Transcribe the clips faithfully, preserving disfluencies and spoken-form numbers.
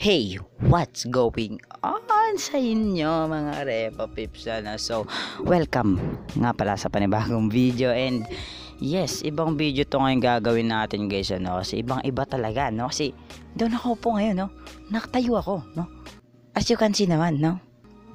Hey, what's going on sa inyo mga Repa Pips? Ano? So, welcome nga pala sa panibagong video, and yes, ibang video to ngayon gagawin natin guys, ano? Kasi ibang iba talaga, no? Kasi doon ako po ngayon, no? Nakatayo ako, no? As you can see naman, no?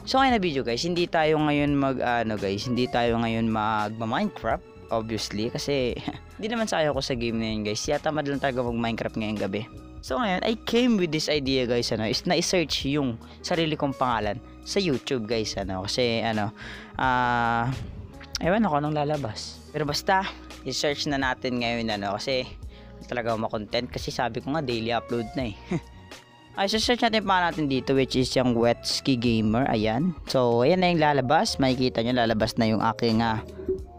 So, ngayon na video guys, hindi tayo ngayon mag, ano guys, hindi tayo ngayon mag Minecraft, obviously, kasi hindi naman sayo ako sa game na yun guys, yata tamad lang talaga mag Minecraft ngayong gabi. So ngayon, I came with this idea guys, ano, is na-search yung sarili kong pangalan sa YouTube guys, ano, kasi ano, ah, uh, ewan ako nung lalabas. Pero basta, i-search na natin ngayon, ano, kasi talaga makontent, kasi sabi ko nga daily upload na eh. Ay, so search natin pa natin dito, which is yung WetzkieGamer, ayan. So, ayan na yung lalabas, makikita nyo, lalabas na yung aking ah,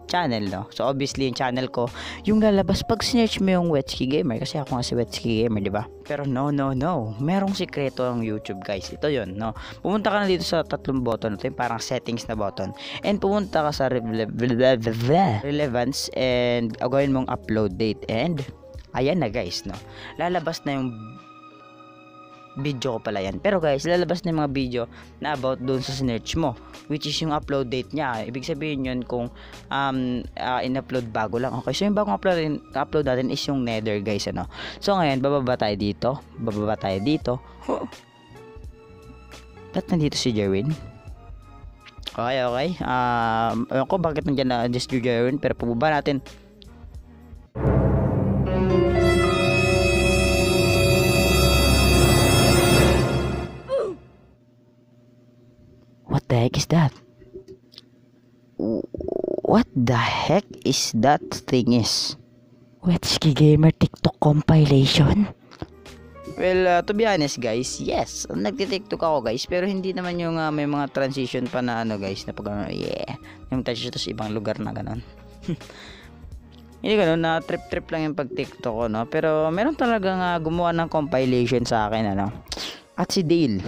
channel, no? So, obviously, yung channel ko, yung lalabas pag sinearch mo yung WetzkieGamer, kasi ako nga si WetzkieGamer, di ba? Pero no, no, no. Merong sikreto ang YouTube, guys. Ito yun, no? Pumunta ka na dito sa tatlong button. Ito yung parang settings na button. And pumunta ka sa relevance and gawin mong upload date. And, ayan na, guys, no? Lalabas na yung video ko pala yan. Pero guys, lalabas na yung mga video na about doon sa sinearch mo, which is yung upload date niya. Ibig sabihin yun kung um, uh, in-upload bago lang. Okay, so yung bagong upload, upload natin is yung nether guys, ano. So ngayon, bababa tayo dito. Bababa tayo dito. Ba't nandito si Jairwin? Okay, okay. Um, ayun ko, bakit nandiyan na just si Jairwin? Pero pababa natin. What the heck is that? What the heck is that thing is? WetzkieGamer TikTok compilation? Well, uh, to be honest guys, yes, nagti-TikTok ako guys, pero hindi naman yung uh, may mga transition pa na ano guys, na pag, yeah, yung transition to sa ibang lugar na ganun. Hindi ganun, na trip-trip lang yung pag-TikTok ko, no? Pero meron talagang uh, gumawa ng compilation sa akin, ano? At si Dale.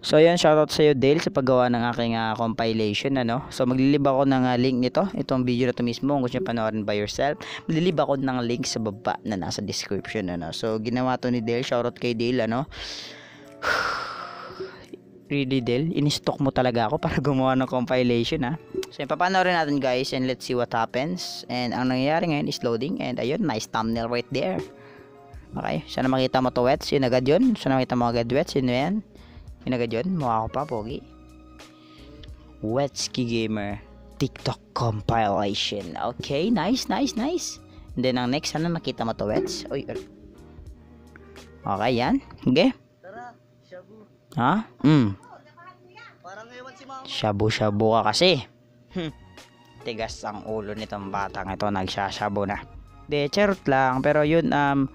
So ayan, shoutout sa iyo Dale sa paggawa ng aking uh, compilation, ano. So maglilib ako ng uh, link nito, itong video na to mismo, kung gusto niyo panoorin by yourself. Maglilib ako ng link sa baba na nasa description, ano. So ginawa to ni Dale, shoutout kay Dale, ano. Really Dale, in-stock mo talaga ako para gumawa ng compilation, ha. So papanoorin natin guys, and let's see what happens. And ang nangyayari ngayon is loading, and ayun, nice thumbnail right there. Okay, sana makita mo to Wets, yun agad yun. Sana makita mo agad Wets, yun yan. Yung agad yun, mukha ko pa, pogi. WetzkieGamer TikTok compilation. Okay, nice, nice, nice. And then, ang next, sana makita mo to, Wets? Uy, okay, yan. Okay. Tara, shabu. Ha? Hmm. Shabu-shabu ka kasi. Hmm. Tigas ang ulo nitong batang ito, nagsashabu na. De, charot lang. Pero yun, um,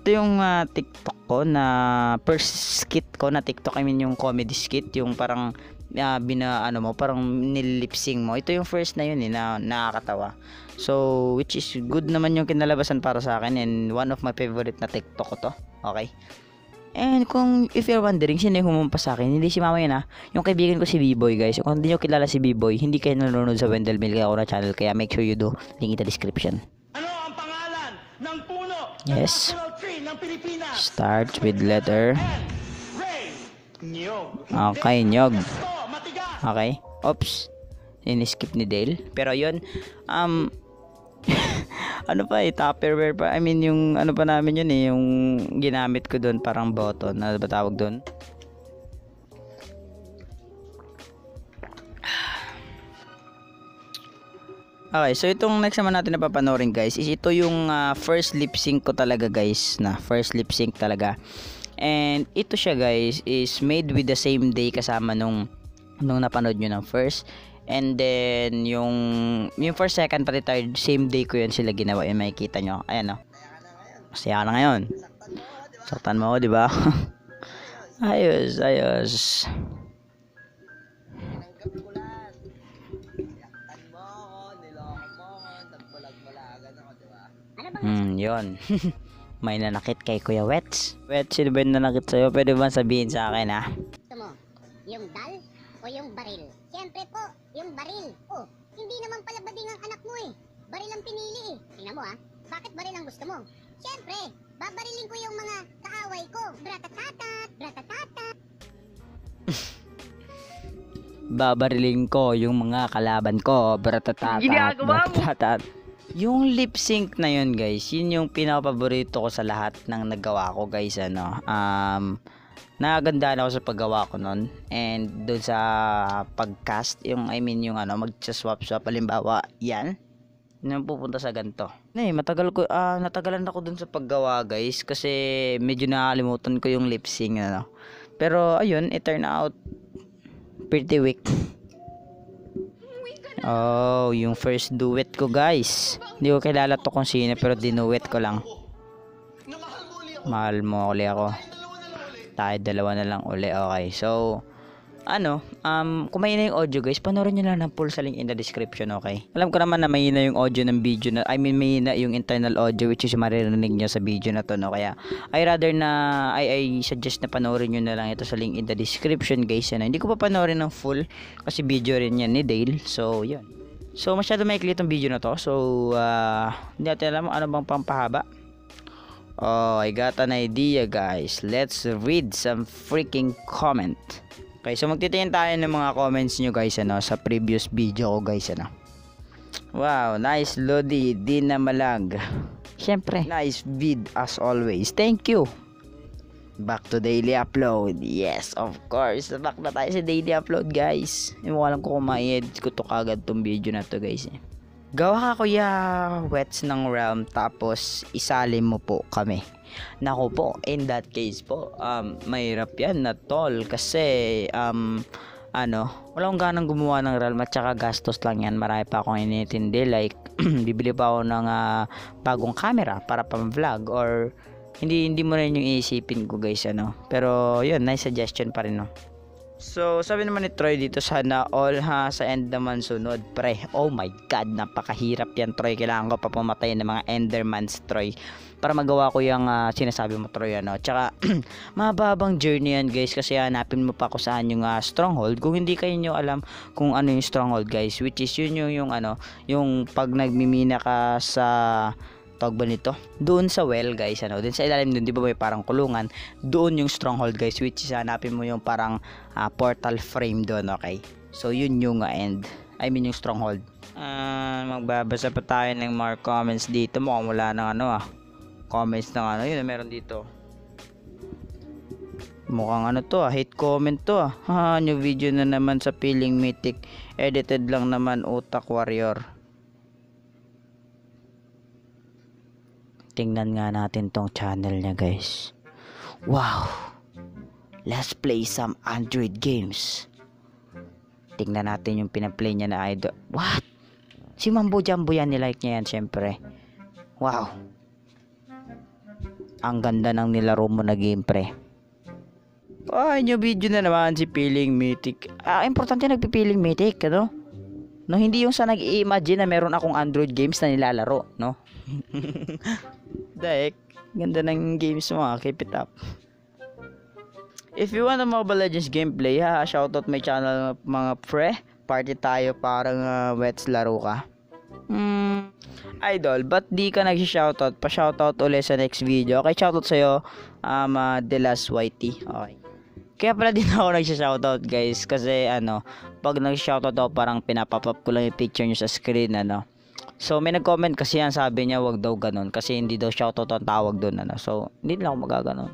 ito yung uh, TikTok ko na first skit ko na TikTok, I mean yung comedy skit, yung parang uh, bina ano mo, parang nilipsing mo. Ito yung first na yun eh, na nakakatawa. So which is good naman yung kinalabasan para sa akin, and one of my favorite na TikTok ko to. Okay? And kung if you're wondering sino yung humumpa sa akin, hindi si Mama yun, ha. Yung kaibigan ko si B boy guys. Kung hindi niyo kilala si B boy, hindi kayo nanonood sa Wendell Mill kaya ako na channel, kaya make sure you do. Link in the description. Ano ang pangalan ng puno? Yes. Start with letter. Okay, nyog. Okay. Oops. Ini-skip ni Dale. Pero yun, um, ano pa eh, tupperware pa. I mean, yung ano pa namin yun eh, yung ginamit ko doon, parang button. Ano ba tawag doon? Okay, so itong next naman natin napapanorin guys is ito yung uh, first lip sync ko talaga guys, na first lip sync talaga. And ito siya guys is made with the same day kasama nung nung napanood nyo ng first. And then yung yung first, second, pati third, same day ko yun sila ginawa. Yung makikita nyo, ayan o. Masaya na ngayon. Saktan mo ako, diba? Ayos, ayos. Hmm, yun. May nanakit kay Kuya Wets. Wets, sino ba yung nanakit sa'yo? Pwede ba sabihin sa akin, ha? Gusto mo, yung dal o yung baril? Siyempre po, yung baril. Oh, hindi naman pala bading ang anak mo eh. Baril ang pinili eh. Tingnan mo, ha? Bakit baril ang gusto mo? Siyempre, babariling ko yung mga kaaway ko. Bratatatat, Babariling ko yung mga kalaban ko. Bratatata. Ginagawa mo. Yung lip sync na yun, guys. Yun yung pinapaborito ko sa lahat ng nagawa ko, guys. Ano? Um... Nagaganda na ako sa paggawa ko nun and doon sa pagcast yung I mean yung ano mag-swap swap halimbawa yan na pupunta sa ganito. Eh matagal ko uh, natagalan ako doon sa paggawa, guys, kasi medyo nakalimutan ko yung lip sync ano. Pero ayun, it turned out pretty weak. Oh, yung first duet ko, guys. Hindi ko kilala to kung sino pero dinuet ko lang. Mahal mo uli ako. Tayo dalawa na lang uli. Okay, so ano um kung may na yung audio, guys, panoorin nyo lang ng full sa link in the description. Okay, alam ko naman na may na yung audio ng video na I mean may na yung internal audio which is maririnig nyo sa video na to, no? Kaya I rather na I, I suggest na panoorin nyo na lang ito sa link in the description, guys. Ano, hindi ko pa panoorin ng full kasi video rin yan ni Dale, so yun. So masyado maikli itong video na to, so uh, hindi natin alam ano bang pampahaba. Oh, I got an idea, guys. Let's read some freaking comment. Okay, so magtitingin tayo ng mga comments nyo, guys, ano, sa previous video ko, guys, ano. Wow, nice Lodi, di na malag. Siyempre. Nice vid as always. Thank you. Back to daily upload. Yes, of course. Back na tayo sa daily upload, guys. Hindi ko alam kung ma-edit ko to kagad tong video na to, guys, eh. Gawa ka, Kuya Wets, ng realm tapos isalim mo po kami. Naku po, in that case po, um, mahirap yan na tol kasi um, ano, wala akong ganang gumawa ng realm at saka gastos lang yan. Marami pa akong initindi, like bibili pa ako ng uh, bagong camera para pang vlog or hindi, hindi mo rin yung iisipin ko, guys, ano. Pero yun, nice suggestion pa rin, no? So, sabi naman ni Troy dito, sana all ha, sa end naman sunod, pre. Oh my God, napakahirap yan, Troy. Kailangan ko pa pumatay ng mga Endermans, Troy, para magawa ko yung uh, sinasabi mo, Troy, ano. Tsaka, mababang journey yan, guys, kasi hanapin mo pa kung saan yung uh, stronghold. Kung hindi kayo nyo alam kung ano yung stronghold, guys, which is yun yung, yung ano, yung pag nagmimina ka sa... tawag ba nito? Doon sa well, guys, ano, doon sa ilalim doon, di ba may parang kulungan? Doon yung stronghold, guys, which is hanapin mo yung parang uh, portal frame doon, okay? So, yun yung uh, end. I mean, yung stronghold. Uh, magbabasa pa tayo ng more comments dito. Mukhang wala ng ano, ah. Comments ng ano, yun, meron dito. Mukhang ano to, ah. Hate comment to, ah. Ha, new video na naman sa Feeling Mythic. Edited lang naman, Utak Warrior. Tingnan nga natin tong channel niya, guys. Wow! Let's play some Android games. Tingnan natin yung pinaplay niya na idol. What? Si Mambo Jambo yan, nilike niya yan, syempre. Wow! Ang ganda ng nilaro mo na game, pre. Ay, yung video na naman si Feeling Mythic. Ah, importante nagpipiling Mythic, ano? No, hindi yung sa nag-i-imagine na meron akong Android games na nilalaro, no? Dahek, ganda ng games mo, ha? Keep it up. If you want a Mobile Legends gameplay, ha, shoutout my channel, mga pre. Party tayo, parang uh, Wets, laro ka. Mm, idol, ba't di ka nag-shoutout? Pa-shoutout ulit sa next video. Okay, shoutout sa'yo, um, uh, The Last Y T. Okay. Kaya pala din ako nag-shoutout, guys, kasi ano, pag nag-shoutout ako, parang pinapapop ko lang yung picture nyo sa screen, ano. So, may nag-comment kasi yan, sabi niya, wag daw ganun. Kasi hindi daw shoutout ang tawag doon, ano. So, hindi lang ako magaganon.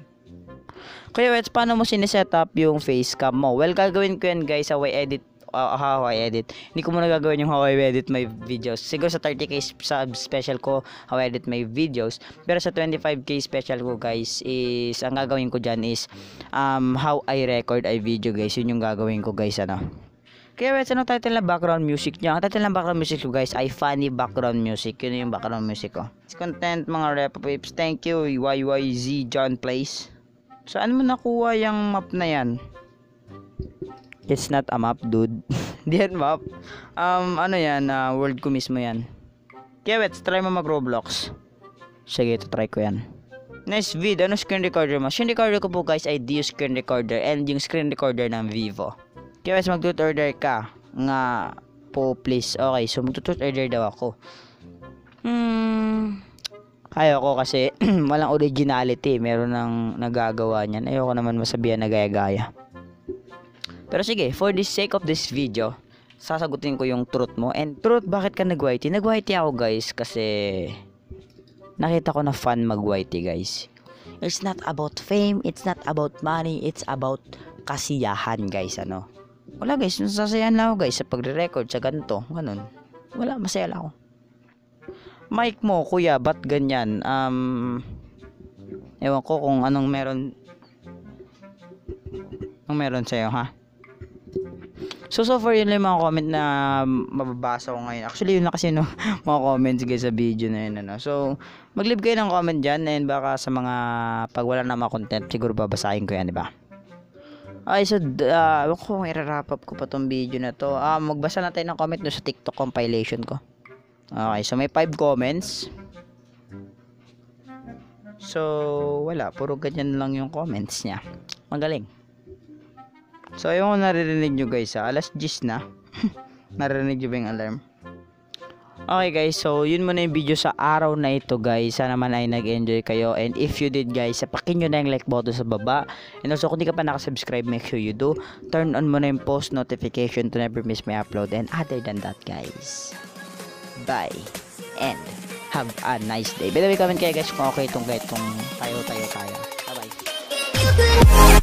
Kuya Wets, paano mo siniset up yung facecam mo? Well, gagawin ko yan, guys, sa way edit. Uh, Hawaii edit. Hindi ko muna gagawin yung Hawaii edit my videos. Siguro sa thirty K sub special ko, Hawaii edit my videos. Pero sa twenty-five K special ko, guys, is, ang gagawin ko dyan is, um, how I record a video, guys. Yun yung gagawin ko, guys, ano. Kaya Wets, anong title na background music nyo? Ang title na background music ko, guys, ay funny background music. Yun yung background music ko. Content, mga rep whips. Thank you, Y Y Z John Plays. Saan mo nakuha yung map na yan? It's not a map, dude. Di yan map. Um, ano yan, uh, world ko mismo yan. Kaya Wets, try mo mag Roblox. Sige, ito try ko yan. Nice vid, ano screen recorder mo? Screen recorder ko po, guys, ay Dio screen recorder and yung screen recorder ng Vivo. Kaya Wets, mag-tut order ka. Nga po, please. Okay, so mag-tut order daw ako. Hmm, ayoko kasi walang originality, meron ng nagagawa niyan. Ayoko naman masabihan na gaya-gaya. Pero sige, for the sake of this video, sasagutin ko yung truth mo. And truth, bakit ka nag-Y T? Nag-Y T ako guys kasi nakita ko na fun mag-Y T guys. It's not about fame, it's not about money, it's about kasiyahan guys, ano. Wala guys, nasasayahan lang ako guys sa pagre-record, sa ganito, ganun. Wala, masaya lang ako. Mic mo kuya, ba't ganyan? Um, ewan ko kung anong meron. Anong meron sa'yo ha? So, so far yun lang yung mga comment na mababasa ko ngayon. Actually, yun na kasi no, mga comments guys sa video na yun. Ano. So, mag-leave kayo ng comment dyan and baka sa mga pag wala na mga content, siguro babasahin ko yan, diba? Okay, so, uh, wag ko kung i-wrap up ko pa tong video na to. Ah, magbasa na tayo ng comment no, sa TikTok compilation ko. Okay, so may five comments. So, wala. Puro ganyan lang yung comments niya. Magaling. So, ayun ko naririnig nyo guys ha. alas diyes na. Naririnig nyo ba yung alarm? Okay guys, so yun muna yung video sa araw na ito guys. Sana man ay nag-enjoy kayo. And if you did guys, sapakin nyo na yung like button sa baba. And also kung di ka pa nakasubscribe, make sure you do. Turn on muna yung post notification to never miss my upload. And other than that guys, bye. And have a nice day. By the way, comment kayo guys kung okay itong guys. Kung tayo tayo tayo. Bye bye.